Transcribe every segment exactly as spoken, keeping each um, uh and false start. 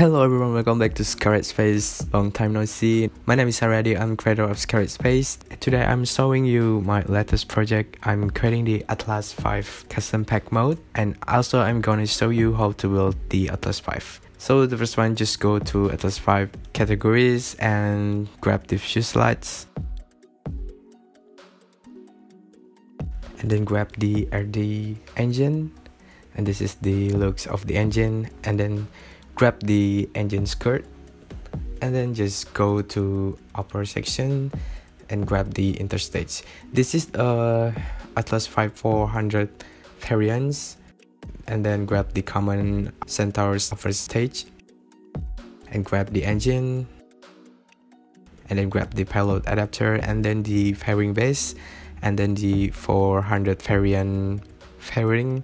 Hello everyone, welcome back to Skyride Space. Long time no see. My name is Aradi, I'm creator of Skyride Space. Today I'm showing you my latest project. I'm creating the Atlas five custom pack mode, and also I'm gonna show you how to build the Atlas five. So the first one, just go to Atlas five categories and grab the diffuse slides, and then grab the R D engine, and this is the looks of the engine, and then grab the engine skirt, and then just go to upper section and grab the interstage. This is a Atlas five four hundred variants, and then grab the common Centaur's upper stage and grab the engine, and then grab the payload adapter, and then the fairing base, and then the four hundred variant fairing.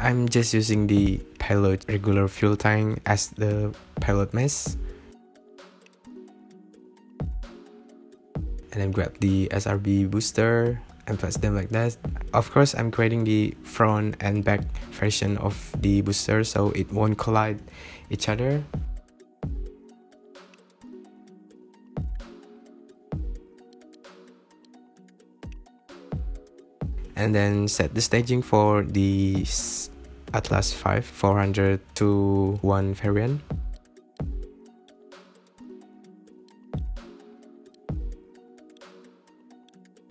I'm just using the payload regular fuel tank as the payload mass, and then grab the S R B booster and place them like that. Of course, I'm creating the front and back version of the booster so it won't collide each other. And then set the staging for the Atlas five four hundred to one variant.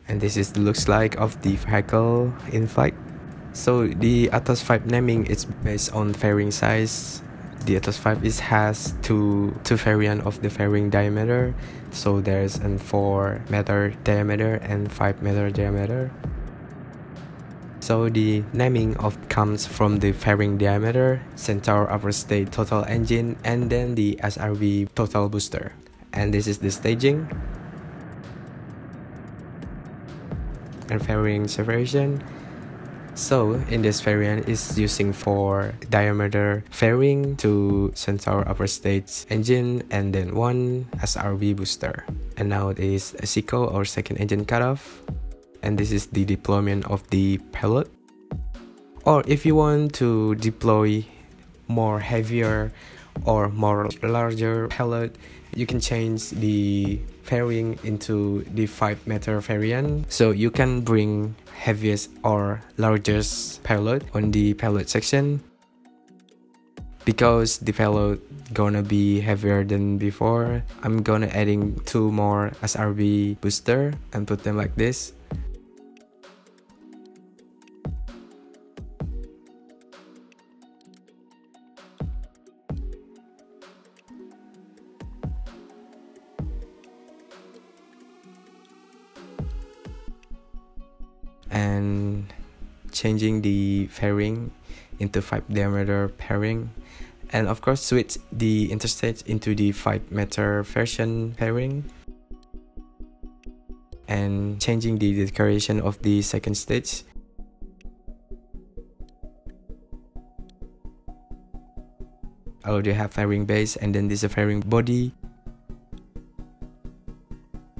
And this is the looks like of the vehicle in flight. So the Atlas five naming is based on fairing size. The Atlas five is has two two variant of the fairing diameter. So there's a four meter diameter and five meter diameter. So the naming of comes from the fairing diameter, Centaur upper stage total engine, and then the S R B total booster. And this is the staging and fairing separation. So in this variant is using four diameter fairing, two Centaur upper stage engine, and then one S R B booster. And now it is a S E C O or second engine cutoff. And this is the deployment of the payload. Or if you want to deploy more heavier or more larger payload, you can change the fairing into the five meter variant, so you can bring heaviest or largest payload on the payload section, because the payload gonna be heavier than before. I'm gonna adding two more S R B booster and put them like this. And changing the fairing into five diameter pairing, and of course switch the interstage into the five meter version pairing, and changing the decoration of the second stage. I already have fairing base, and then this is a fairing body,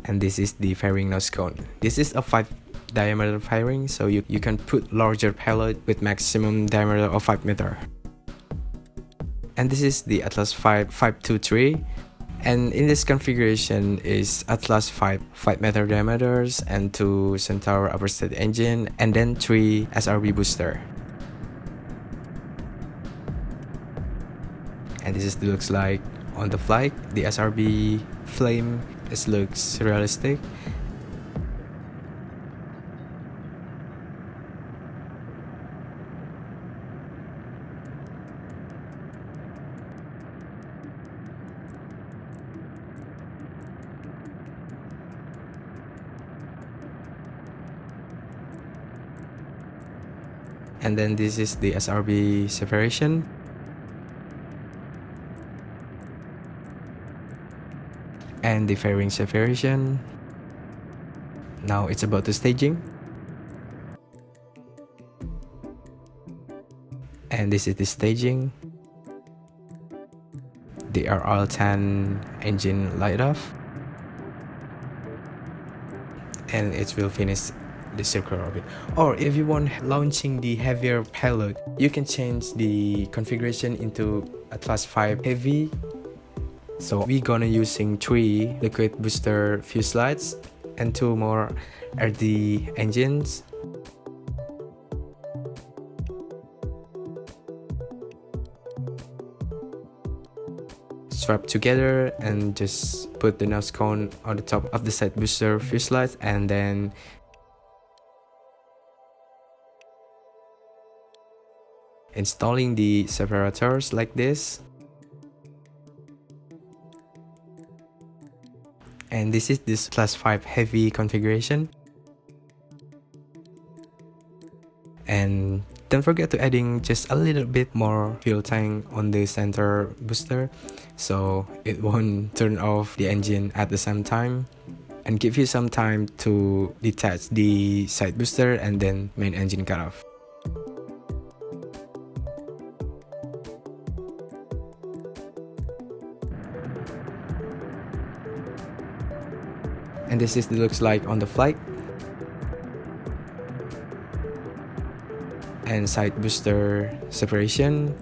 and this is the fairing nose cone. This is a five diameter fairing, so you, you can put larger payload with maximum diameter of five meter. And this is the Atlas five five two three, and in this configuration is Atlas five five meter diameters and two Centaur upper stage engine, and then three S R B booster. And this is the looks like on the flight. The S R B flame is looks realistic. And then this is the S R B separation. And the fairing separation. Now it's about the staging. And this is the staging. The R L ten engine light off. And it will finish the circular orbit. Or if you want launching the heavier payload, you can change the configuration into Atlas five heavy. So we're gonna using three liquid booster fuselages and two more R D engines. Strap together and just put the nose cone on the top of the side booster fuselage, and then installing the separators like this. And this is this Atlas five heavy configuration. And don't forget to adding just a little bit more fuel tank on the center booster, so it won't turn off the engine at the same time, and give you some time to detach the side booster and then main engine cut off. And this is what it looks like on the flight. And side booster separation.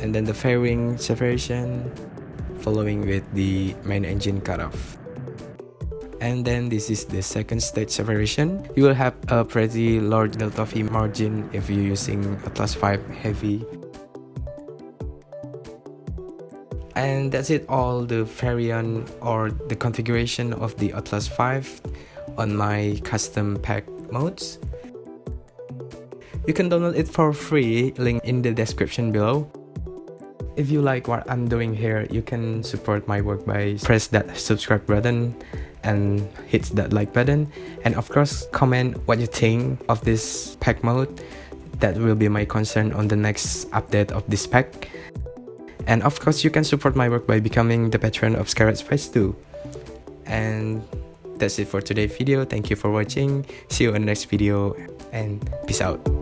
And then the fairing separation, following with the main engine cutoff. And then this is the second stage separation. You will have a pretty large delta V margin if you're using Atlas five heavy. And that's it, all the variant or the configuration of the Atlas five on my custom pack modes. You can download it for free, link in the description below. If you like what I'm doing here, you can support my work by press that subscribe button and hit that like button. And of course, comment what you think of this pack mode. That will be my concern on the next update of this pack. And of course, you can support my work by becoming the patron of Skyride Space too. And that's it for today's video. Thank you for watching. See you in the next video and peace out.